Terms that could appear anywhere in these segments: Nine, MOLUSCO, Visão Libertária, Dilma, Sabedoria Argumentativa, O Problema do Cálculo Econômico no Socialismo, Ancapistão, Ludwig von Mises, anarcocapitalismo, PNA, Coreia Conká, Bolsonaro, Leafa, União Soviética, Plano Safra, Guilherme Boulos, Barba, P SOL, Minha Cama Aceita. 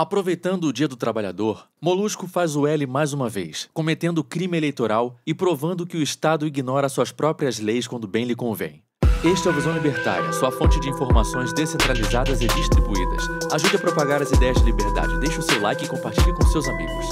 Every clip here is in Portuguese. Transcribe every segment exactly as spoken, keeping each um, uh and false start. Aproveitando o Dia do Trabalhador, Molusco faz o L mais uma vez, cometendo crime eleitoral e provando que o Estado ignora suas próprias leis quando bem lhe convém. Este é o Visão Libertária, sua fonte de informações descentralizadas e distribuídas. Ajude a propagar as ideias de liberdade, deixe o seu like e compartilhe com seus amigos.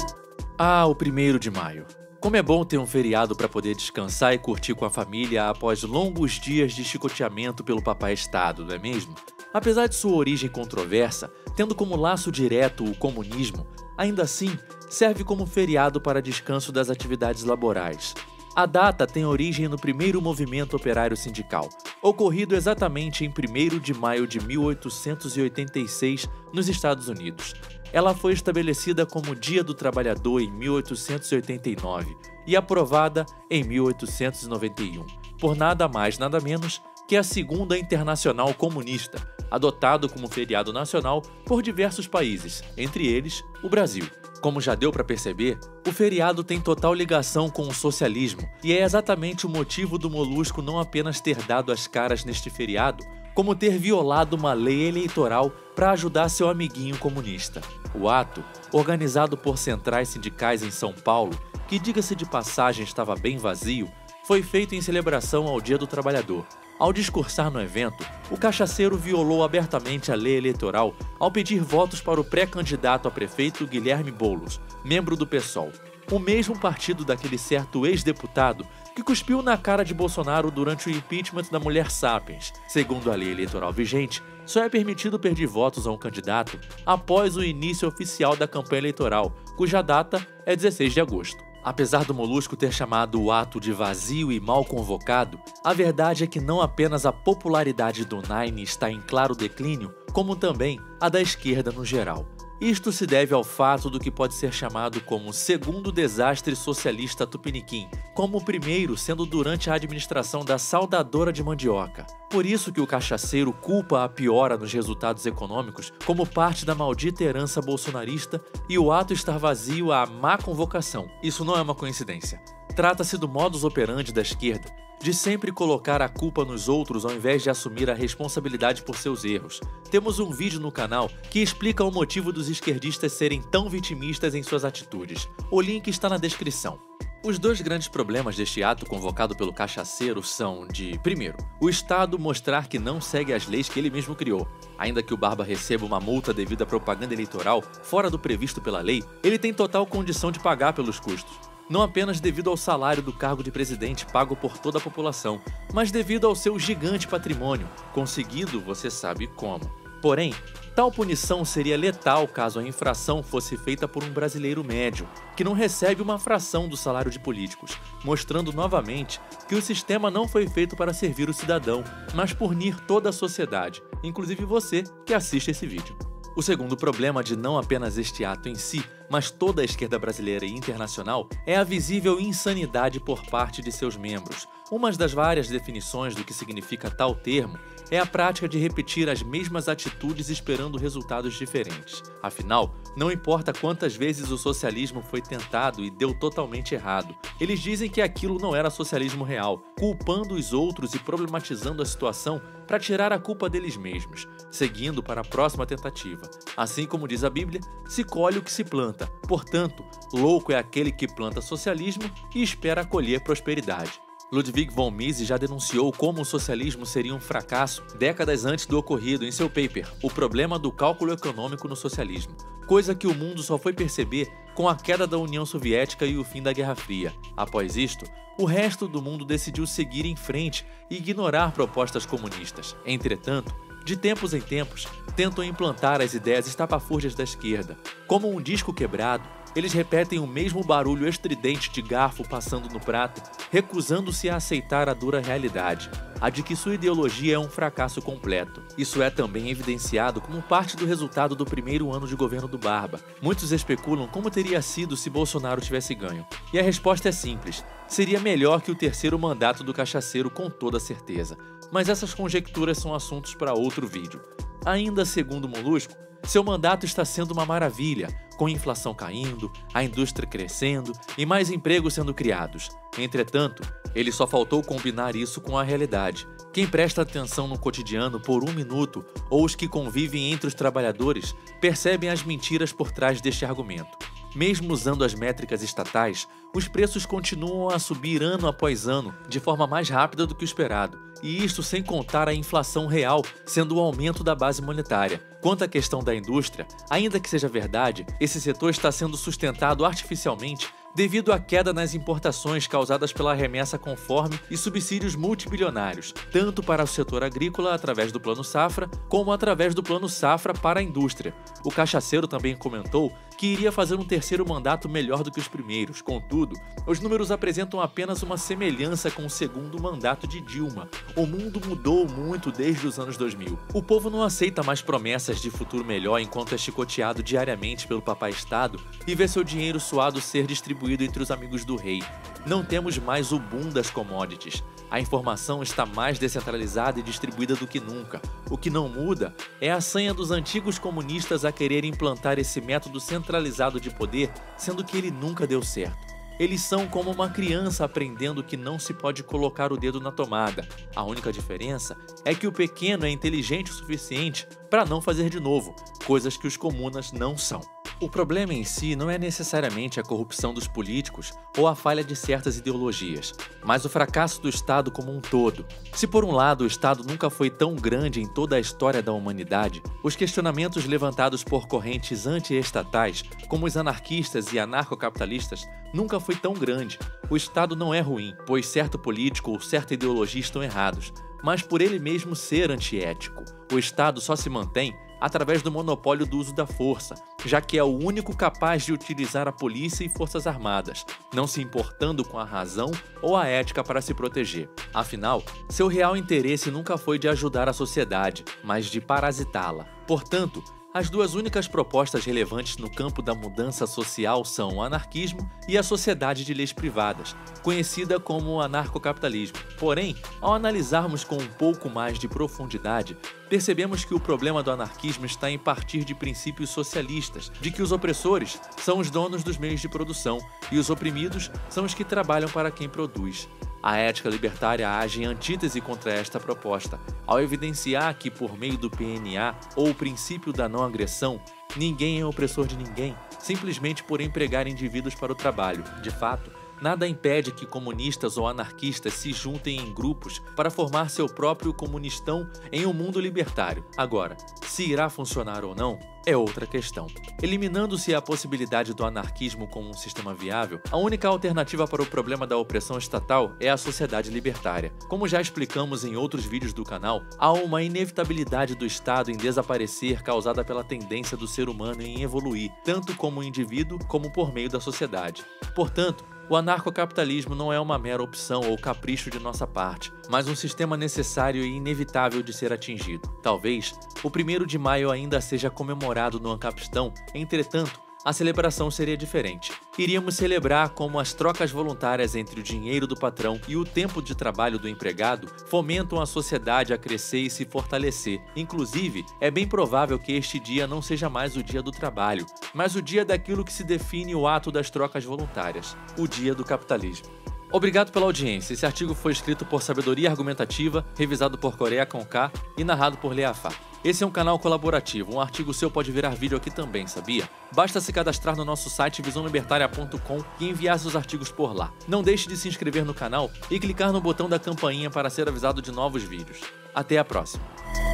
Ah, o primeiro de maio. Como é bom ter um feriado para poder descansar e curtir com a família após longos dias de chicoteamento pelo papai Estado, não é mesmo? Apesar de sua origem controversa, tendo como laço direto o comunismo, ainda assim, serve como feriado para descanso das atividades laborais. A data tem origem no primeiro movimento operário sindical, ocorrido exatamente em primeiro de maio de mil oitocentos e oitenta e seis, nos Estados Unidos. Ela foi estabelecida como Dia do Trabalhador em mil oitocentos e oitenta e nove e aprovada em mil oitocentos e noventa e um, por nada mais nada menos que a Segunda Internacional Comunista, adotado como feriado nacional por diversos países, entre eles o Brasil. Como já deu para perceber, o feriado tem total ligação com o socialismo e é exatamente o motivo do Molusco não apenas ter dado as caras neste feriado, como ter violado uma lei eleitoral para ajudar seu amiguinho comunista. O ato, organizado por centrais sindicais em São Paulo, que diga-se de passagem estava bem vazio, foi feito em celebração ao Dia do Trabalhador. Ao discursar no evento, o cachaceiro violou abertamente a lei eleitoral ao pedir votos para o pré-candidato a prefeito Guilherme Boulos, membro do P SOL, o mesmo partido daquele certo ex-deputado que cuspiu na cara de Bolsonaro durante o impeachment da mulher Sapiens. Segundo a lei eleitoral vigente, só é permitido pedir votos a um candidato após o início oficial da campanha eleitoral, cuja data é dezesseis de agosto. Apesar do Molusco ter chamado o ato de vazio e mal convocado, a verdade é que não apenas a popularidade do Nine está em claro declínio, como também a da esquerda no geral. Isto se deve ao fato do que pode ser chamado como o segundo desastre socialista tupiniquim, como o primeiro sendo durante a administração da saudadora de mandioca. Por isso que o cachaceiro culpa a piora nos resultados econômicos como parte da maldita herança bolsonarista e o ato estar vazio à má convocação. Isso não é uma coincidência. Trata-se do modus operandi da esquerda, de sempre colocar a culpa nos outros ao invés de assumir a responsabilidade por seus erros. Temos um vídeo no canal que explica o motivo dos esquerdistas serem tão vitimistas em suas atitudes. O link está na descrição. Os dois grandes problemas deste ato convocado pelo cachaceiro são de, primeiro, o Estado mostrar que não segue as leis que ele mesmo criou. Ainda que o Barba receba uma multa devido à propaganda eleitoral fora do previsto pela lei, ele tem total condição de pagar pelos custos. Não apenas devido ao salário do cargo de presidente pago por toda a população, mas devido ao seu gigante patrimônio, conseguido você sabe como. Porém, tal punição seria letal caso a infração fosse feita por um brasileiro médio, que não recebe uma fração do salário de políticos, mostrando novamente que o sistema não foi feito para servir o cidadão, mas por unir toda a sociedade, inclusive você que assiste esse vídeo. O segundo problema de não apenas este ato em si, mas toda a esquerda brasileira e internacional é a visível insanidade por parte de seus membros. Uma das várias definições do que significa tal termo é a prática de repetir as mesmas atitudes esperando resultados diferentes. Afinal, não importa quantas vezes o socialismo foi tentado e deu totalmente errado, eles dizem que aquilo não era socialismo real, culpando os outros e problematizando a situação para tirar a culpa deles mesmos, seguindo para a próxima tentativa. Assim como diz a Bíblia, se colhe o que se planta, portanto, louco é aquele que planta socialismo e espera colher prosperidade. Ludwig von Mises já denunciou como o socialismo seria um fracasso décadas antes do ocorrido em seu paper O Problema do Cálculo Econômico no Socialismo, coisa que o mundo só foi perceber com a queda da União Soviética e o fim da Guerra Fria. Após isto, o resto do mundo decidiu seguir em frente e ignorar propostas comunistas. Entretanto, de tempos em tempos, tentam implantar as ideias estapafúrdias da esquerda. Como um disco quebrado, eles repetem o mesmo barulho estridente de garfo passando no prato, recusando-se a aceitar a dura realidade, a de que sua ideologia é um fracasso completo. Isso é também evidenciado como parte do resultado do primeiro ano de governo do Barba. Muitos especulam como teria sido se Bolsonaro tivesse ganho. E a resposta é simples. Seria melhor que o terceiro mandato do cachaceiro com toda certeza. Mas essas conjecturas são assuntos para outro vídeo. Ainda segundo Molusco, seu mandato está sendo uma maravilha, com a inflação caindo, a indústria crescendo e mais empregos sendo criados. Entretanto, Ele só faltou combinar isso com a realidade. Quem presta atenção no cotidiano por um minuto, ou os que convivem entre os trabalhadores, percebem as mentiras por trás deste argumento. Mesmo usando as métricas estatais, os preços continuam a subir ano após ano, de forma mais rápida do que o esperado. E isto sem contar a inflação real, sendo o aumento da base monetária. Quanto à questão da indústria, ainda que seja verdade, esse setor está sendo sustentado artificialmente devido à queda nas importações causadas pela remessa conforme e subsídios multibilionários, tanto para o setor agrícola através do Plano Safra, como através do Plano Safra para a indústria. O cachaceiro também comentou que iria fazer um terceiro mandato melhor do que os primeiros. Contudo, os números apresentam apenas uma semelhança com o segundo mandato de Dilma. O mundo mudou muito desde os anos dois mil. O povo não aceita mais promessas de futuro melhor enquanto é chicoteado diariamente pelo papai Estado e vê seu dinheiro suado ser distribuído entre os amigos do rei. Não temos mais o boom das commodities. A informação está mais descentralizada e distribuída do que nunca. O que não muda é a sanha dos antigos comunistas a querer implantar esse método centralizado de poder, sendo que ele nunca deu certo. Eles são como uma criança aprendendo que não se pode colocar o dedo na tomada. A única diferença é que o pequeno é inteligente o suficiente para não fazer de novo, coisas que os comunas não são. O problema em si não é necessariamente a corrupção dos políticos ou a falha de certas ideologias, mas o fracasso do Estado como um todo. Se por um lado o Estado nunca foi tão grande em toda a história da humanidade, os questionamentos levantados por correntes anti-estatais, como os anarquistas e anarcocapitalistas, nunca foi tão grande. O Estado não é ruim, pois certo político ou certa ideologia estão errados, mas por ele mesmo ser antiético. O Estado só se mantém através do monopólio do uso da força, já que é o único capaz de utilizar a polícia e forças armadas, não se importando com a razão ou a ética para se proteger. Afinal, seu real interesse nunca foi de ajudar a sociedade, mas de parasitá-la. Portanto, as duas únicas propostas relevantes no campo da mudança social são o anarquismo e a sociedade de leis privadas, conhecida como anarcocapitalismo. Porém, ao analisarmos com um pouco mais de profundidade, percebemos que o problema do anarquismo está em partir de princípios socialistas, de que os opressores são os donos dos meios de produção e os oprimidos são os que trabalham para quem produz. A ética libertária age em antítese contra esta proposta, ao evidenciar que, por meio do P N A, ou o princípio da não agressão, ninguém é opressor de ninguém, simplesmente por empregar indivíduos para o trabalho. De fato, nada impede que comunistas ou anarquistas se juntem em grupos para formar seu próprio comunistão em um mundo libertário. Agora, se irá funcionar ou não, é outra questão. Eliminando-se a possibilidade do anarquismo como um sistema viável, a única alternativa para o problema da opressão estatal é a sociedade libertária. Como já explicamos em outros vídeos do canal, há uma inevitabilidade do Estado em desaparecer causada pela tendência do ser humano em evoluir, tanto como indivíduo como por meio da sociedade. Portanto, o anarcocapitalismo não é uma mera opção ou capricho de nossa parte, mas um sistema necessário e inevitável de ser atingido. Talvez o primeiro de maio ainda seja comemorado no Ancapistão, entretanto, a celebração seria diferente. Iríamos celebrar como as trocas voluntárias entre o dinheiro do patrão e o tempo de trabalho do empregado fomentam a sociedade a crescer e se fortalecer. Inclusive, é bem provável que este dia não seja mais o dia do trabalho, mas o dia daquilo que se define o ato das trocas voluntárias, o dia do capitalismo. Obrigado pela audiência. Esse artigo foi escrito por Sabedoria Argumentativa, revisado por Coreia Conká e narrado por Leafa. Esse é um canal colaborativo, um artigo seu pode virar vídeo aqui também, sabia? Basta se cadastrar no nosso site visão libertária ponto com e enviar seus artigos por lá. Não deixe de se inscrever no canal e clicar no botão da campainha para ser avisado de novos vídeos. Até a próxima!